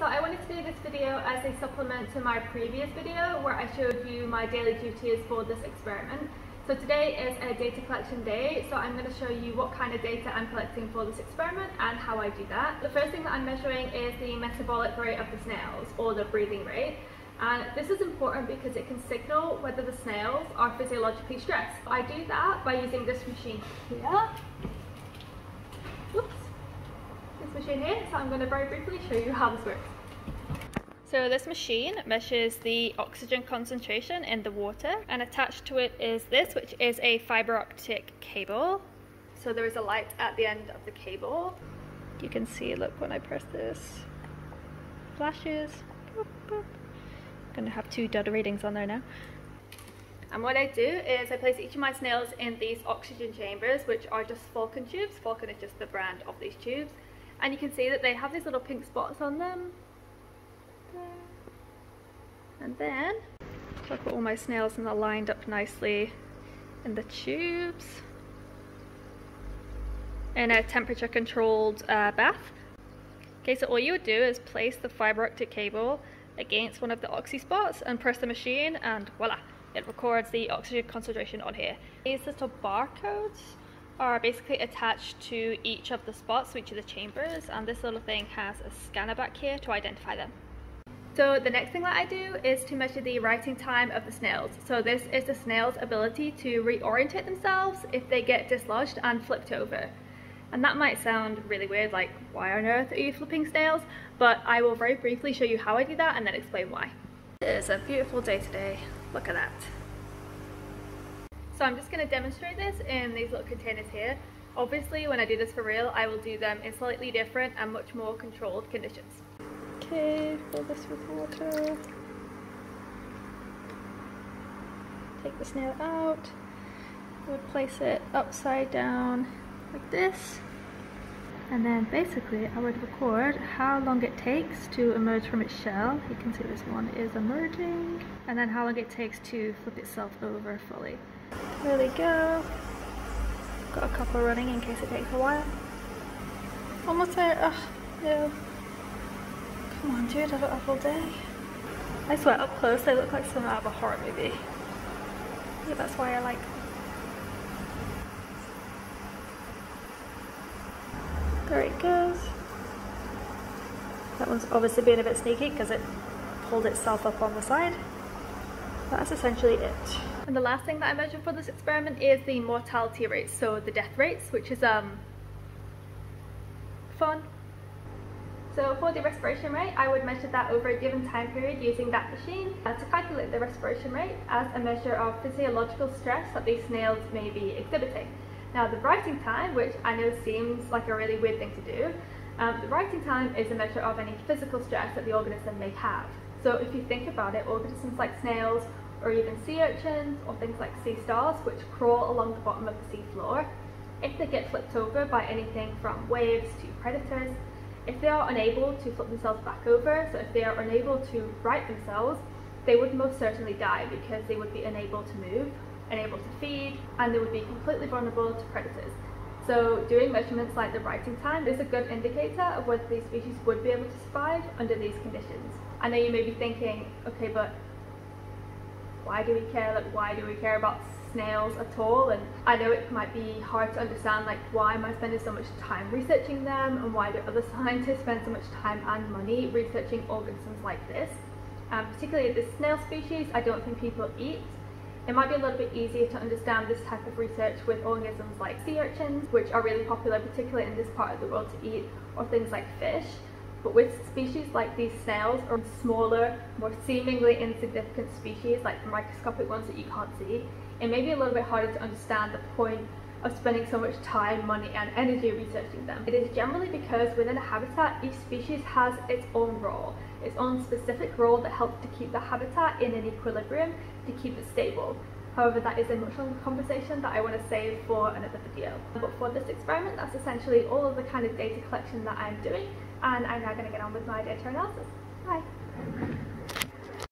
so I wanted to do this video as a supplement to my previous video where I showed you my daily duties for this experiment. So today is a data collection day, so I'm going to show you what kind of data I'm collecting for this experiment and how I do that. The first thing that I'm measuring is the metabolic rate of the snails, or the breathing rate. And this is important because it can signal whether the snails are physiologically stressed. I do that by using this machine here. Whoops. This machine here. So I'm going to very briefly show you how this works. So this machine measures the oxygen concentration in the water, and attached to it is this, which is a fiber optic cable. So there is a light at the end of the cable. You can see, look, when I press this, flashes. Boop, boop. Going to have two data readings on there now. And what I do is I place each of my snails in these oxygen chambers, which are just Falcon tubes. Falcon is just the brand of these tubes. And you can see that they have these little pink spots on them. And then so I put all my snails and they're lined up nicely in the tubes in a temperature controlled bath. Okay, so all you would do is place the fiber optic cable against one of the oxy spots and press the machine, and voila, it records the oxygen concentration on here. These little barcodes are basically attached to each of the spots, each of the chambers, and this little thing has a scanner back here to identify them. So the next thing that I do is to measure the writing time of the snails. So this is the snails' ability to reorientate themselves if they get dislodged and flipped over. And that might sound really weird, like, why on earth are you flipping snails? But I will very briefly show you how I do that and then explain why. It is a beautiful day today. Look at that. So I'm just going to demonstrate this in these little containers here. Obviously, when I do this for real, I will do them in slightly different and much more controlled conditions. Okay, fill this with water. Take the snail out. I would place it upside down like this, and then basically I would record how long it takes to emerge from its shell. You can see this one is emerging, and then how long it takes to flip itself over fully. There we go. Got a couple running in case it takes a while. Almost there. Oh no, come on dude, I don't have all day. I swear up close they look like something out of a horror movie. Yeah, that's why I like them. There it goes. That one's obviously being a bit sneaky because it pulled itself up on the side. That's essentially it. And the last thing that I measured for this experiment is the mortality rate, so the death rates, which is fun. So for the respiration rate, I would measure that over a given time period using that machine to calculate the respiration rate as a measure of physiological stress that these snails may be exhibiting. Now the writing time, which I know seems like a really weird thing to do, the writing time is a measure of any physical stress that the organism may have. So if you think about it, organisms like snails or even sea urchins or things like sea stars, which crawl along the bottom of the sea floor, if they get flipped over by anything from waves to predators, if they are unable to flip themselves back over, so if they are unable to right themselves, they would most certainly die because they would be unable to move, unable to feed, and they would be completely vulnerable to predators. So doing measurements like the writing time is a good indicator of whether these species would be able to survive under these conditions. I know you may be thinking, okay, but why do we care? Like, why do we care about snails at all? And I know it might be hard to understand, like, why am I spending so much time researching them, and why do other scientists spend so much time and money researching organisms like this? Particularly this snail species, I don't think people eat. It might be a little bit easier to understand this type of research with organisms like sea urchins, which are really popular, particularly in this part of the world, to eat, or things like fish. But with species like these snails, or smaller, more seemingly insignificant species, like the microscopic ones that you can't see, it may be a little bit harder to understand the point of spending so much time, money and energy researching them. It is generally because within a habitat, each species has its own role, its own specific role that helps to keep the habitat in an equilibrium, to keep it stable. However, that is a much longer conversation that I want to save for another video. But for this experiment, that's essentially all of the kind of data collection that I'm doing, and I'm now going to get on with my data analysis. Bye!